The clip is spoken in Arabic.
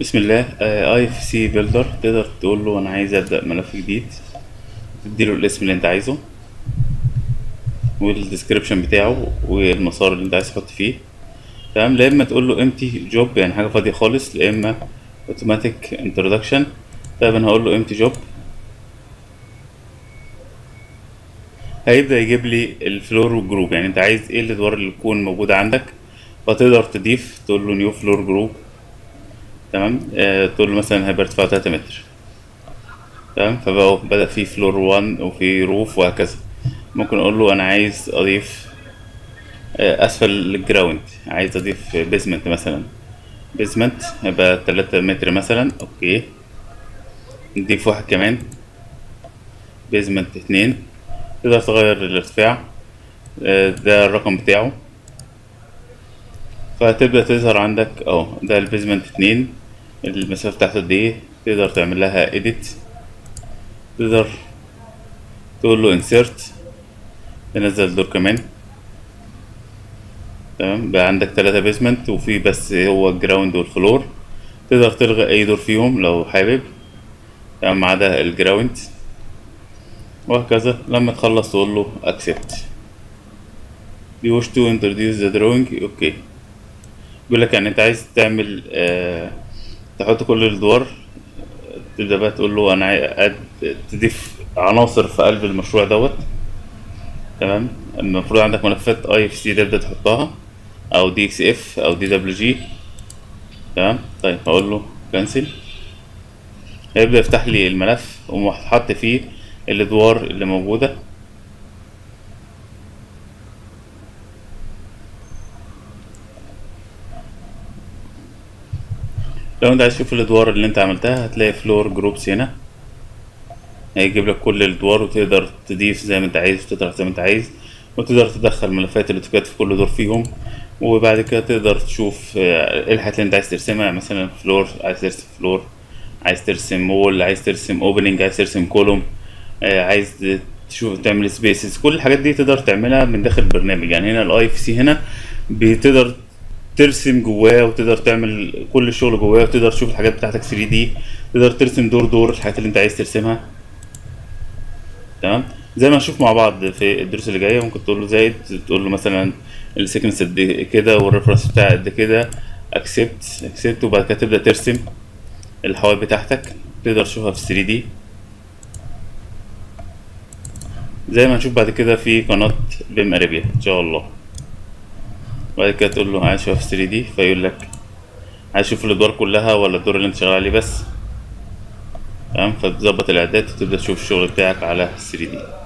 بسم الله. IFCBuilder تقدر تقول له انا عايز ابدا ملف جديد، تديله الاسم اللي انت عايزه والديسكريبشن بتاعه والمسار اللي انت عايز تحط فيه، تمام. لا اما تقول له empty job يعني حاجه فاضيه خالص، لا اما automatic introduction. طيب انا هقول له empty job، هيبدا يجيب لي الفلور والجروب، يعني انت عايز ايه الادوار اللي تكون موجوده عندك، فتقدر تضيف تقول له نيو فلور جروب، تمام. تقول له مثلا هيبقى ارتفاعه 3 متر، تمام. فبقى بدا في فلور 1 وفي روف وهكذا. ممكن اقول له انا عايز اضيف اسفل الجراوند، عايز اضيف بيزمنت مثلا، بيزمنت هيبقى 3 متر مثلا، اوكي. نضيف واحد كمان، بيزمنت 2. تقدر تغير الارتفاع، ده الرقم بتاعه، فهتبدأ تظهر عندك اهو ده البيزمنت 2، المسافة بتاعته قد ايه. تقدر تعمل لها edit، تقدر تقول له insert، تنزل دور كمان، تمام. بقى عندك 3 بيزمنت وفي بس هو الجراوند والفلور، تقدر تلغي اي دور فيهم لو حابب، تمام، ما عدا الجراوند وهكذا. لما تخلص تقول له accept. Do you wish to introduce the drawing؟ اوكي. بيقول لك يعني انت عايز تعمل تحط كل الادوار، تبدا بقى تقول له انا عايز تضيف عناصر في قلب المشروع دوت، تمام. المفروض عندك ملفات IFC تبدا تحطها او DXF او DWG، تمام. طيب هقول له cancel، هيبدا يفتح لي الملف ومحط فيه الادوار اللي موجوده، لو انت عايز تشوف الادوار اللي انت عملتها هتلاقي فلور جروبس هنا، هيجيب لك كل الادوار وتقدر تضيف زي ما انت عايز وتطرح زي ما انت عايز، وتقدر تدخل ملفات الاوتوكاد في كل دور فيهم، وبعد كده تقدر تشوف الحاجات اللي انت عايز ترسمها، مثلا فلور عايز ترسم فلور، عايز ترسم مول، عايز ترسم اوبننج، عايز ترسم كولوم، عايز تشوف تعمل سبيسز. كل الحاجات دي تقدر تعملها من داخل البرنامج، يعني هنا الاي اف سي هنا بتقدر ترسم جواه وتقدر تعمل كل الشغل جواه، وتقدر تشوف الحاجات بتاعتك 3D، تقدر ترسم دور دور الحاجات اللي انت عايز ترسمها، تمام. زي ما هنشوف مع بعض في الدروس اللي جايه، ممكن تقول له زائد، تقول له مثلا السيكونس قد كده والريفرنس بتاعه قد كده، اكسبت اكسبت، وبعد كده تبدا ترسم الحواف بتاعتك تقدر تشوفها في 3D زي ما هنشوف بعد كده في قناة بمارابيا ان شاء الله. بعد كده تقول له عايز اشوفها في 3D، فيقول لك عايز اشوف الادوار كلها ولا الدور اللي انت شغال عليه بس، تمام. فتظبط الاعداد وتبدا تشوف الشغل بتاعك على 3D.